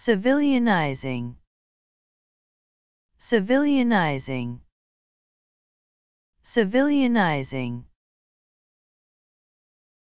Civilianizing. Civilianizing. Civilianizing.